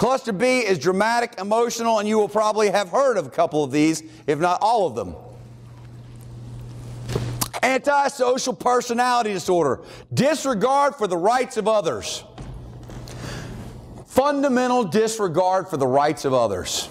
Cluster B is dramatic, emotional, and you will probably have heard of a couple of these, if not all of them. Antisocial personality disorder, disregard for the rights of others. Fundamental disregard for the rights of others.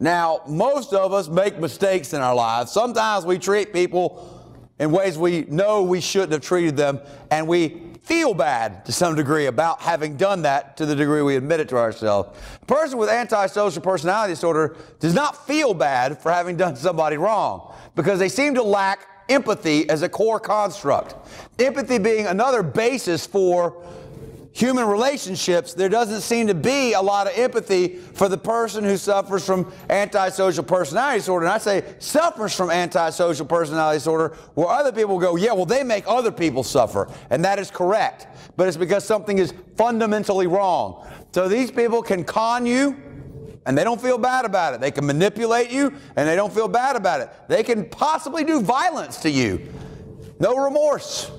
Now, most of us make mistakes in our lives. Sometimes we treat people in ways we know we shouldn't have treated them, and we feel bad to some degree about having done that to the degree we admit it to ourselves. A person with antisocial personality disorder does not feel bad for having done somebody wrong because they seem to lack empathy as a core construct. Empathy being another basis for human relationships, there doesn't seem to be a lot of empathy for the person who suffers from antisocial personality disorder. And I say suffers from antisocial personality disorder where other people go, yeah, well, they make other people suffer. And that is correct. But it's because something is fundamentally wrong. So these people can con you and they don't feel bad about it. They can manipulate you and they don't feel bad about it. They can possibly do violence to you. No remorse.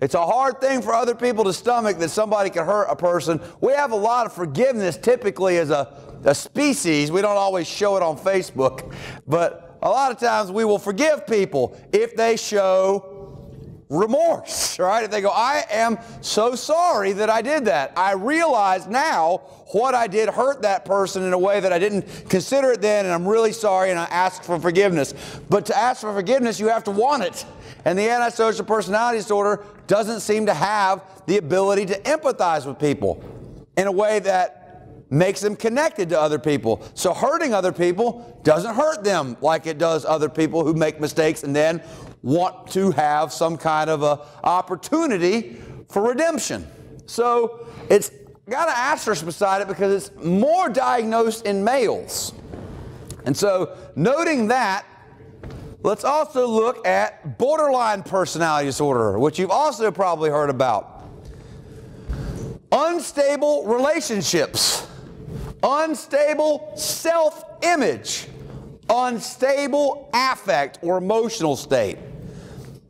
It's a hard thing for other people to stomach that somebody can hurt a person. We have a lot of forgiveness typically as a species. We don't always show it on Facebook, but a lot of times we will forgive people if they show remorse, right? If they go, I am so sorry that I did that. I realize now what I did hurt that person in a way that I didn't consider it then, and I'm really sorry, and I ask for forgiveness. But to ask for forgiveness, you have to want it. And the antisocial personality disorder doesn't seem to have the ability to empathize with people in a way that makes them connected to other people. So hurting other people doesn't hurt them like it does other people who make mistakes and then want to have some kind of a opportunity for redemption. So it's got an asterisk beside it because it's more diagnosed in males. And so noting that, let's also look at borderline personality disorder, which you've also probably heard about. Unstable relationships, unstable self-image, unstable affect or emotional state.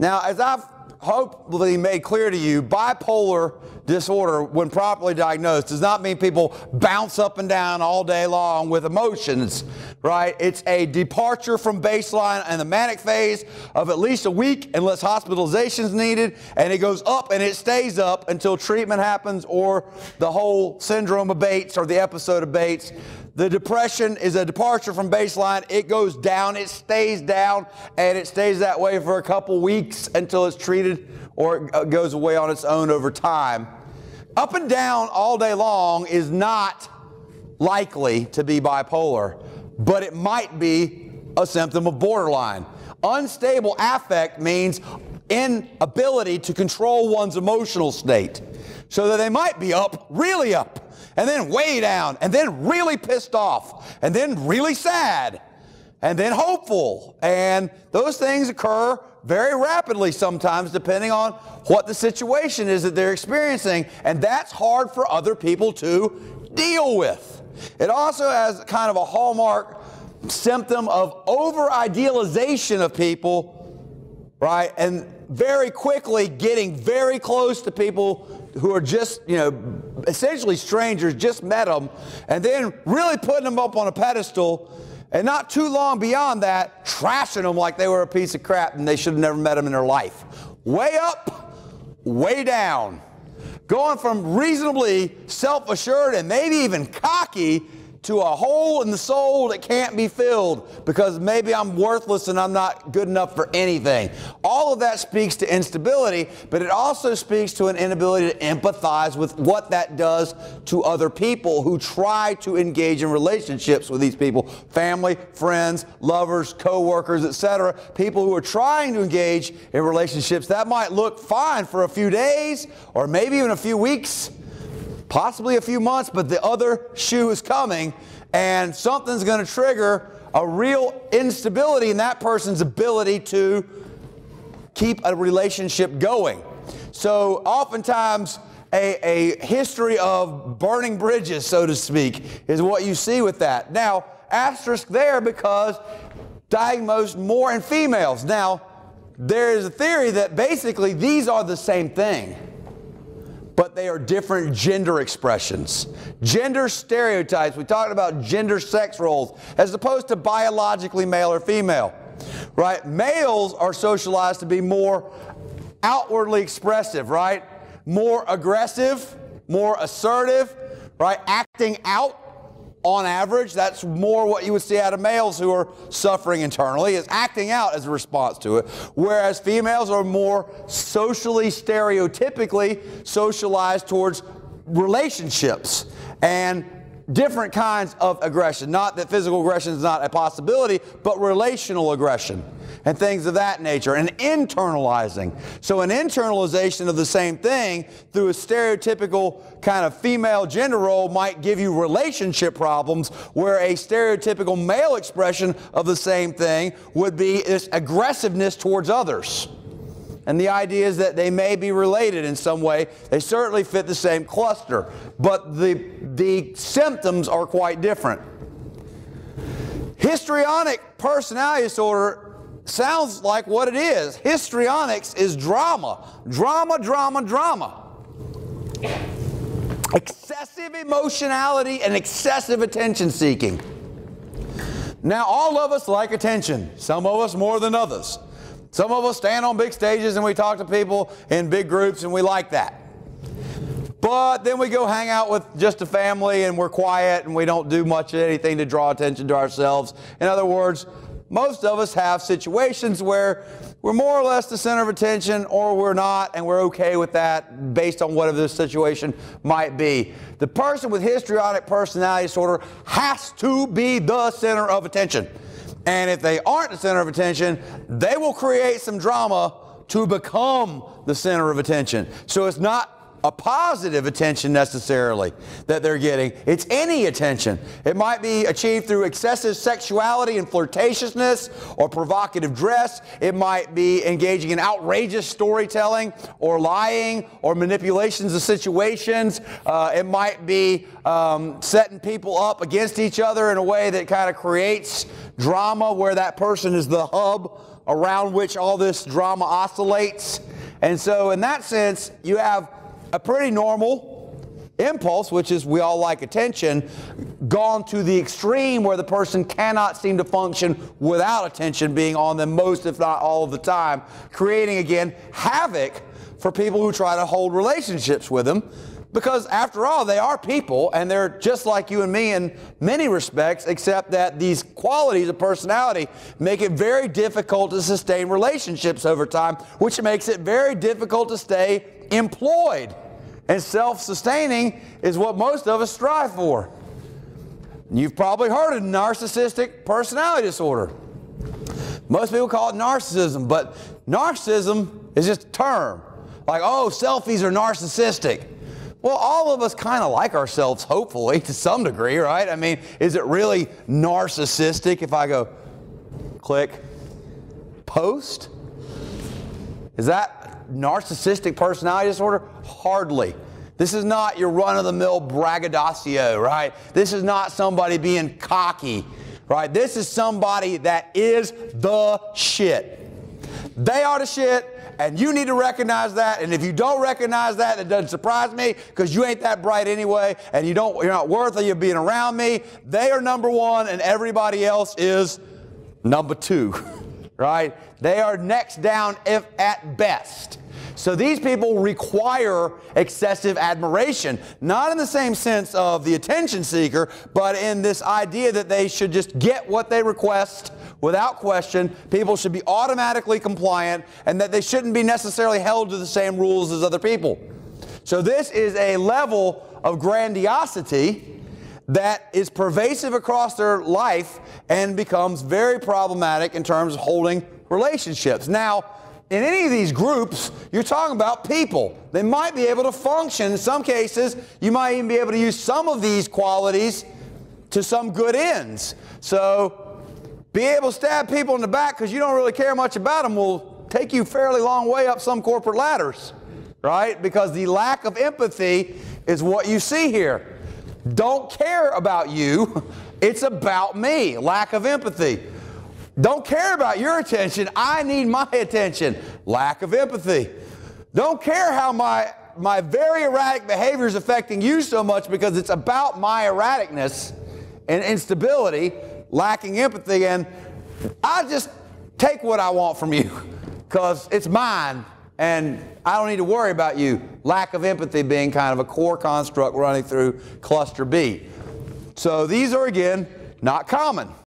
Now, as I've hopefully made clear to you, bipolar disorder, when properly diagnosed, does not mean people bounce up and down all day long with emotions, right? It's a departure from baseline and the manic phase of at least a week unless hospitalization is needed, and it goes up and it stays up until treatment happens or the whole syndrome abates or the episode abates. The depression is a departure from baseline. It goes down, it stays down, and it stays that way for a couple weeks until it's treated or it goes away on its own over time. Up and down all day long is not likely to be bipolar, but it might be a symptom of borderline. Unstable affect means inability to control one's emotional state, so that they might be up, really up, and then way down, and then really pissed off, and then really sad, and then hopeful. And those things occur very rapidly sometimes depending on what the situation is that they're experiencing. And that's hard for other people to deal with. It also has kind of a hallmark symptom of over-idealization of people, right? And very quickly getting very close to people who are just, you know, essentially strangers, just met them, and then really putting them up on a pedestal, and not too long beyond that, trashing them like they were a piece of crap and they should have never met them in their life. Way up, way down. Going from reasonably self-assured and maybe even cocky to a hole in the soul that can't be filled because maybe I'm worthless and I'm not good enough for anything. All of that speaks to instability, but it also speaks to an inability to empathize with what that does to other people who try to engage in relationships with these people. Family, friends, lovers, co-workers, etc. People who are trying to engage in relationships that might look fine for a few days or maybe even a few weeks, possibly a few months, but the other shoe is coming and something's going to trigger a real instability in that person's ability to keep a relationship going. So oftentimes a history of burning bridges, so to speak, is what you see with that. Now, asterisk there because diagnosed more in females. Now, there is a theory that basically these are the same thing. but they are different gender expressions. Gender stereotypes, we talked about gender sex roles, as opposed to biologically male or female, right? Males are socialized to be more outwardly expressive, right? More aggressive, more assertive, right? Acting out on average. That's more what you would see out of males who are suffering internally, is acting out as a response to it. Whereas females are more socially, stereotypically socialized towards relationships and different kinds of aggression. Not that physical aggression is not a possibility, but relational aggression and things of that nature, and internalizing. So an internalization of the same thing through a stereotypical kind of female gender role might give you relationship problems, where a stereotypical male expression of the same thing would be this aggressiveness towards others. And the idea is that they may be related in some way. They certainly fit the same cluster, but the symptoms are quite different. Histrionic personality disorder sounds like what it is. Histrionics is drama. Drama, drama, drama. Excessive emotionality and excessive attention seeking. Now, all of us like attention. Some of us more than others. Some of us stand on big stages and we talk to people in big groups and we like that. But then we go hang out with just a family and we're quiet and we don't do much of anything to draw attention to ourselves. In other words, most of us have situations where we're more or less the center of attention, or we're not, and we're okay with that based on whatever the situation might be. The person with histrionic personality disorder has to be the center of attention. And if they aren't the center of attention, they will create some drama to become the center of attention. So it's not a positive attention necessarily that they're getting. It's any attention. It might be achieved through excessive sexuality and flirtatiousness or provocative dress. It might be engaging in outrageous storytelling or lying or manipulations of situations. It might be setting people up against each other in a way that kind of creates drama, where that person is the hub around which all this drama oscillates. And so in that sense, you have a pretty normal impulse, which is we all like attention, gone to the extreme where the person cannot seem to function without attention being on them most, if not all of the time, creating, again, havoc for people who try to hold relationships with them. Because after all, they are people, and they're just like you and me in many respects, except that these qualities of personality make it very difficult to sustain relationships over time, which makes it very difficult to stay employed. And self-sustaining is what most of us strive for. You've probably heard of narcissistic personality disorder. Most people call it narcissism, but narcissism is just a term. Like, oh, selfies are narcissistic. Well, all of us kind of like ourselves, hopefully, to some degree, right? I mean, is it really narcissistic if I go click post? Is that narcissistic personality disorder? Hardly. This is not your run-of-the-mill braggadocio, right? This is not somebody being cocky, right? This is somebody that is the shit. They are the shit. And you need to recognize that. And if you don't recognize that, it doesn't surprise me, because you ain't that bright anyway, and you're not worth it of being around me. They are number one, and everybody else is number two, right? They are next down, if at best. So these people require excessive admiration, not in the same sense of the attention seeker, but in this idea that they should just get what they request without question. People should be automatically compliant, and that they shouldn't be necessarily held to the same rules as other people. So this is a level of grandiosity that is pervasive across their life and becomes very problematic in terms of holding relationships. Now, in any of these groups, you're talking about people. They might be able to function. In some cases, you might even be able to use some of these qualities to some good ends. So be able to stab people in the back because you don't really care much about them will take you a fairly long way up some corporate ladders, right? Because the lack of empathy is what you see here. Don't care about you. It's about me. Lack of empathy. Don't care about your attention. I need my attention. Lack of empathy. Don't care how my my very erratic behavior is affecting you so much because it's about my erraticness and instability, lacking empathy, and I just take what I want from you because it's mine and I don't need to worry about you. Lack of empathy being kind of a core construct running through cluster B. So these are, again, not common.